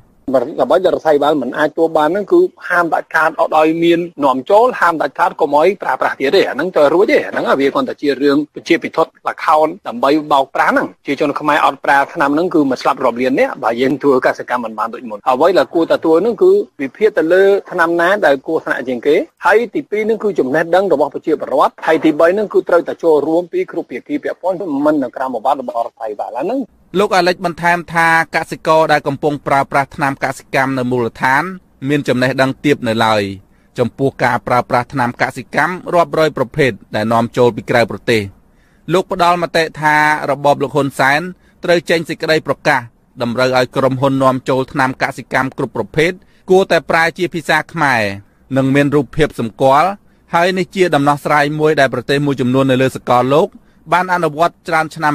Và bây giờ xây bán mình ai cho bán nó cứ ham đại khát ở đôi miền nòm chốt ham đại khát có mấy bà bà tía để nâng trời rối để nâng ở việc còn ta chia riêng chia bị thốt là khao tầm bay bao cá nè chỉ cho nó không ai ở bà tham nâng cứ mà sập rộp liền đấy và dân thua cả sự cam mình bán tụi mình ở với là cô ta thua nó cứ vì phía ta lơ tham ná đại cô tham diện kế hay thì pi nó cứ chụm nét đắng đồ bọc chia bờ rót hay thì bây nó cứ trao ta cho ruộng pi kêu việc kia việc con mình là cam một bát là bỏ phải bà là nâng Lúc Alex bần tham tha cả sĩ cô đã cầm phung prao prao tham cả sĩ cam nơi mùa tháng Miên chầm này đang tiếp nơi lời Chầm pua ca prao prao tham cả sĩ cam rộp rơi bọc phết để nòm chôl bị krai bọc tế Lúc bắt đầu mà tệ tha rộp bọc lực hôn sáng Trời chênh sĩ cây bọc ca Đầm rơi ơi cầm hôn nòm chôl tham cả sĩ cam cực bọc phết Cua tại prai chia phi xa khmai Nâng miên rụp hiệp xâm quál Hơi này chia đầm nó srai môi đại bọc tế mùi chùm luôn nơi lơ sĩ cô lúc Ban ăn ở vọt tràn chân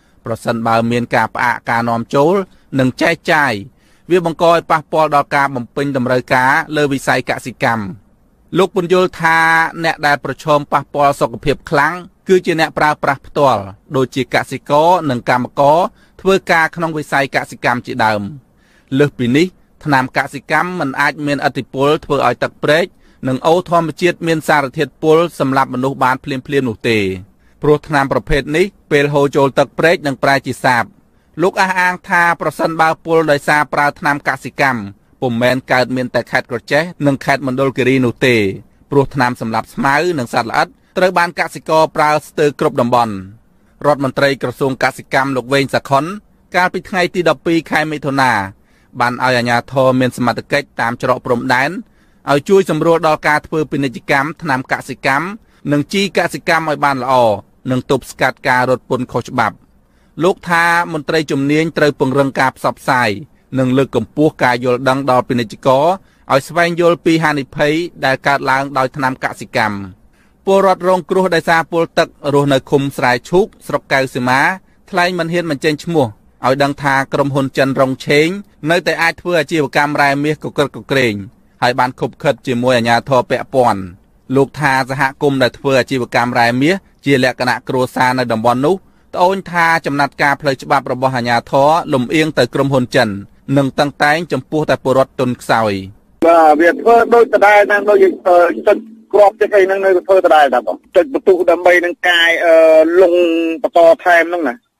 Hãy subscribe cho kênh Ghiền Mì Gõ Để không bỏ lỡ những video hấp dẫn Hãy subscribe cho kênh Ghiền Mì Gõ Để không bỏ lỡ những video hấp dẫn ปุ่มแมนการเมียนแต่แคดกระเจนังแคดมันโดลกิรินุเตปลุกนามสำหรับสมัยนังสัตว์ละตระบานกสิกรปราสเตอร์กรบดำบอลรถมันตรีกระทรวงกสิกรรมหลกเวงสะค้นการปิดไงตีดับปีใครไม่ทนาบานอาญญาทอเมียนสมัติเกตตามจรอปรมแดนเอาช่วยสำรวจดอการเพื่อปิณิจกรรมถนามกสิกรรมหนึ่งจีกสิกรรมไอบานละอหนึ่งตุบสกัดการรถปนโคชบับลูกทามนตรีจุมเนียนตรีปงเริงกาบสับใส่หนึ่งเลือกกบปัวกายโยดังดอปิณิจกรเอาสเปนโยลปีฮานิเพย์ได้การล้างดอยถนามกสิกรรมปูรถโรงครูได้ซาปูตึกโรนคุมสายชุกสกเกลสิมาทลายมันเห็นมันเจนชมัวเอาดังทากรมหนจันรงเชงในแต่อาเพื่อจีบกรรมรายเมียกกรกเกรงให้บานขบขัดจีมวยญาทอเปะปอนลูกทาสหกรมได้เพื่อจีบกรรมรายเมียจีแหลกกระกรัวซาในดำบอลนุตอนทาจำนัดการเพลฉบับระบบญาทอหล่มเอียงแต่กรมหนจันหนึ่งตั้งแต่จำปูแต่ปูรถตนซอยเวียดเพื่อโดยจะได้นั่งโดยจะกรอบจะใครนั่งในเพื่อจะได้ครับจัดประตูดำใบนั่งกายลงประตอไทม์นั่งนะ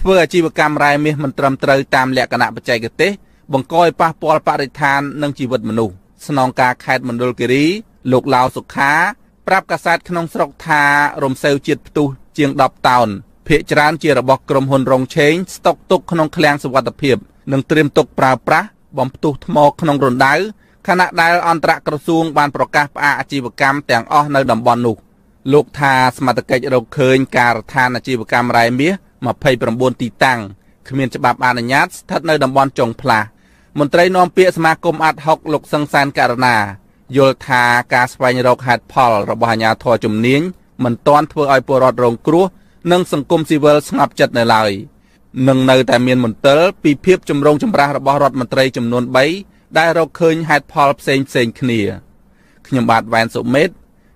เพื่อจีบกรรมรายเมียมันตรำเตยตามแหลกกระนาปัจจัยเกตบังก้อยป้าปอลปริธานนังจีวิตมนุษย์สนองกาแคดมันโดลกิริลูกลาวสุขาปรับกษัตริย์ขนมสรกทารมเซลจิตตุเจียงดับตาวน์เพจร้านเจรบกรมพลรงเชงสตกตุกขนมแคลงสวัสดิเพียบนังเตรียมตกปราปะบอมตุทมอขนมรนดาขณะได้อันตรกระทรวงบานประกาศอาชีพกรรมแต่งอ้อในดำบอลนุกลูกทาสมัติเกจเราเคยการทานอาชีพกรรมรายเมียมาเพยประบวนตีตั้งขมิ้นฉบับอาณาญาติทัดในดำบอลจงพลามนตรีนอมเปียสมาคมอัดหกหลกสังสารการนาโยธาการสวายโรคหัดพอลระบาญาทอจุมนิ้งมันตอนเพื่อไอปรอดโรงครัวนั่งสังคมซีเวลสงับจัดในลายนั่งในแต่เมียนมนเตอร์ปีเพียบจำรงจำราระบารอดมนตรีจำนวนใบได้เราเคยหัดพอลเซนเซนคเนียขยมบาดแวนสุเมต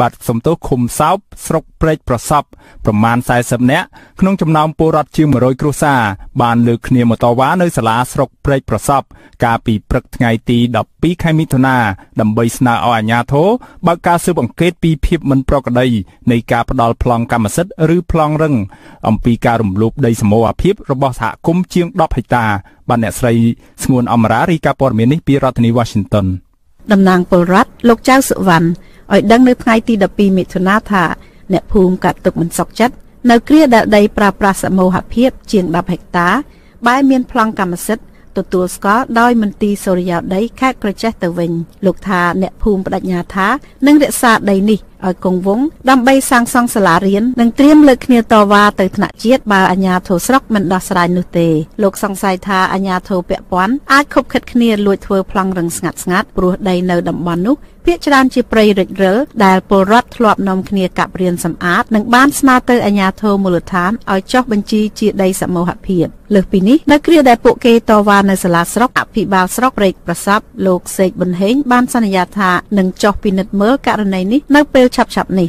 บาดสมโตคมซับสรกเปรย์ประซับประมาณสายสับเนะขนมจำนำปูรัดชื่อมโรยครูซาบานเลือกเนียมตอว้าเนยสลาสรกเปรย์ประซับกาปีปรึกไงตีดับปีไขมิทนาดับใบสนาอาญาโทบากาซื้อบังเกตปีพิบมันปรกได้ในกาประดอลพลองกรรมสิทธิ์หรือพลองเร่งอมปีการุมลูบได้สมวะพิบระบอบสะคุ้มเชียงดอบหิตาบันเนสไรสงวนอมราริกาปอร์เมนิปิรอธนีวอชิงตันดำนางปูรัดลูกเจ้าสุวรรณอ่อยดังในไงตีดับปีมิทนาธาเนภูมิกับตกมันสกจัดเนื้อเกลียดใดปราปราสมวะพิบเชียงดอบหิตาใบเมียนพลองกรรมสิทธิ์ตัวสกอได้มันตีโซริยาได้แค่กระเจตเวงลูกทาเนภูมิปรัชญาท้านั่งเดชาได้นี่ออยกงวงดำใบสร้างซองสลาเรียนนั่งเตรียมเลือกเนียตวาเตยถนัดเจียดบาอัญญาโทสรกมันดอสลายนุเตลูกซองไซทาอัญญาโทเปียป้อนอาจคบขัดเนียลวยเทวพลังรังสงัดปลุกได้เนอดำบอลนุกเพียจรานจีเปรย์เรือ ได้โปรรัดทลอบนมเนียกับเรียนสำอาดหนังบ้านสนาเตอร์อัญญาโทมูลธานเอาจอกบัญชีจีได้สมโหะเพียบเลือกปีนี้นักเรียนได้โปเกตวาในสลาสรกอภิบาลสรกเรกประซับโลกเสกบนเฮงบ้านสัญญาธาหนังจอกปีนัดเมื่อการในนี้นักเปลฉับนี่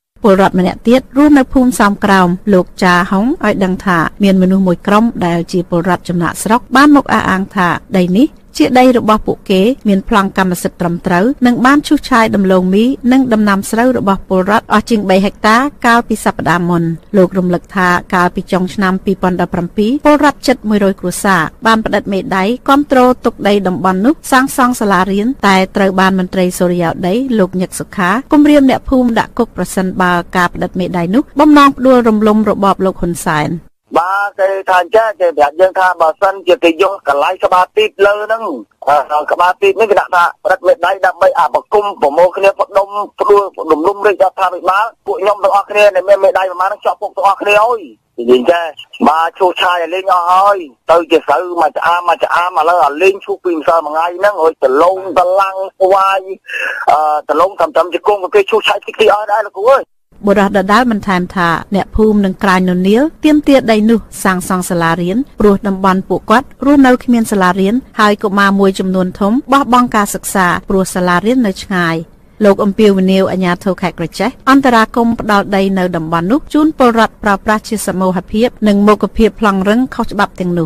ปวดรอดมันเนี่ยเตี้ยรูปในภูมิสามกรามโลกจ่าห้องอ้อยดังถาเมียนมนุษย์มวยกล้องได้เอาจีปวดรอดจำหนักสรกบ้านมกอาอังถาได้นี้เจี๊ยได้ระบบปุกเก๋เมียนพลังกรรมสิทธิ์ตรำเต๋อหนึ่งบ้านชูชายดำลงมีหนึ่งดำนำเสาระบบปวดรอดอจิงใบเฮกตาก้าวปีสัปดาห์มนโลกรวมหลักถาก้าวปีจงชนามปีปอนดาพรำปีปวดรอดจัดมวยโดยครูศาบ้านประดับเมดได้คอมโตรตกได้ดำบอลนุกสร้างซองสลาเรียนแต่เต๋อบ้านมันเตยโซริยาได้โลกหยักสุขากุมเรียมเนี่ยภูมิดักกกประสันบากาประดับเมดได้นุกบ่มนองดัวรมลมระบบโลกคนสาย Ba cái thằng cha cái bạn dân tha bà sân chỉ cái dùng cả lái ba tít lơ nưng cả ba tít mấy cái đạn ta đặc biệt đây đập bay à bậc cung của mô kia bậc đông đùm lum đây cho tha bị má cụ nhom được kia này mẹ đây mà má nó cho cụ được kia ôi nhìn cha ba chú trai lên nhau thôi tôi chỉ sợ mà là lên chú pin sao mà ngay nó ngồi từ lông từ lăng quay từ lông thầm thầm chỉ cung cái chú trai kia ở đây là cụ ơi. Bộ đoạt đã đá mình thèm thả nẹp phùm nâng cài nôn níu tiêm tiết đầy nụ sang sang xa lá riêng rùa đầm bàn bộ quát rùa nâu khi miên xa lá riêng hai cụ mà mùi chùm nôn thống bó bóng ca sực xa rùa xa lá riêng nơi chai Lộc ông Piêu và Niu ở nhà thầu khách rồi chết. Anh ta ra công bắt đầu đây nơi đầm bàn nút chun bờ rạt vào Brazil sầm mồ hấp hiếp nâng mồ cập hiếp lòng rừng khóc bập tiếng nụ.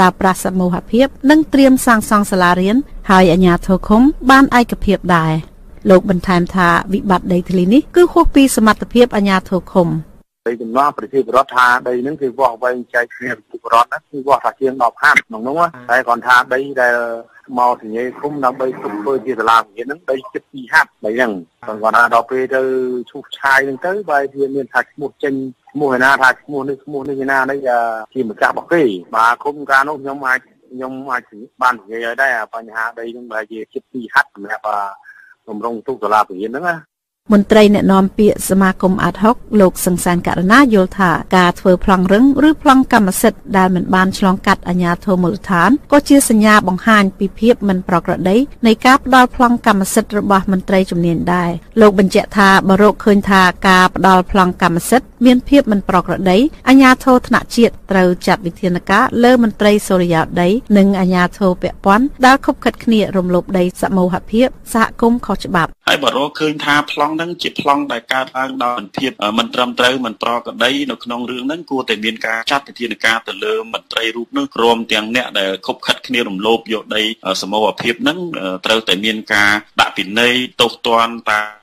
ปราบปราศโมหะเพียบนั่งเตรียมสร้างซองสลาเรียนหายอัญญาโทคมบ้านไอกระเพียบได้โลกบรรทามทาวิบัติใดทีนี้คือควบปีสมัติเพียบอัญญาโทคมในจำนวนประเทศรัฐทาใดนั่งคือว่าไปใจเรียนปุกร้อนนั่นคือว่าทาเชียงดอกห้ามน้องน้องว่าใครก่อนทาใดใดมอถึงยังคุ้มน้ำใบคุ้มเบอร์ที่สลาเรียนนั่งใดจิตปีห้าใดยังก่อนทาดอกไปเจอชุกชายนั่งเต๋อใบเทียนเรียนทักหมดจริงmua hình na thạch mua nước na đấy giờ khi mà cha bọc kỹ bà không ca nốt nhóm ai chỉ ban ngày ở đây à ban hà đây những bài gì chích đi hát mẹ bà đồng rong tu sờ la tự nhiên nữaมนตรีแนะนำเปียสมาคมอาทฮกโลกสังสารการนาโยธากาเทอพลังรึงหรือพลังกรรมสิทธิ์ได้เหมือนบานฉลองกัดอัญญาโทมุลฐานก็เชื่อสัญญาบังหานปีเพียบมันปรากฏได้ในกาบดอลพลังกรรมสิทธิ์ระบอบมนตรีจำเนียนได้โลกบรรเจธาบรกเคยทากาบดอลพลังกรรมสิทธิ์เมียนเพียบมันปรากฏได้อัญญาโทธนาเจียตเตลจัดวิเทนกะเลิมมนตรีโซริยาได้หนึ่งอัญญาโทเปียป้อนได้คบขัดเคียรมลบได้สมหะเพียบสะกุมขอฉบับให้บรกเคยทาพลังนั่งจิตพลังแต่การทางดอนเทียบมันตรำเตยมันปลอกได้นกนองเรื่องนั้นกูแต่เมียนกาชัดแต่เทียนกาแต่เลิมมันไตรรูปนึกรวมเตียงเนี่ยแต่คบคัดเคียมโลบโยได้สมวัติเพียบนั้นเตยแต่เมียนกาด่าปินในตกตอนตา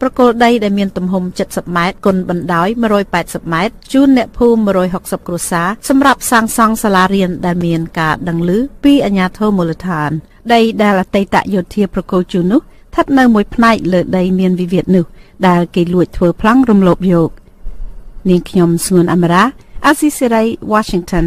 ประโกได้ได้เมียนตุ่มหม70 เมตรกลบันดอยมารอย80 เมตรจูนเนปภูมิมารอย60กรุษาสำหรับสร้างซองสลาเรียนได้เมียนกาดังลือปีอาญาทอมูลฐานได้ดาลเตตะโยเทียประโกจูนุทัดในมวยพนัยเลยได้เมียนวิเวียดนุได้กิลุยเทอพลังรมลบโยกนิคยมสงวนอเมราอาซิเซไรวอชิงตัน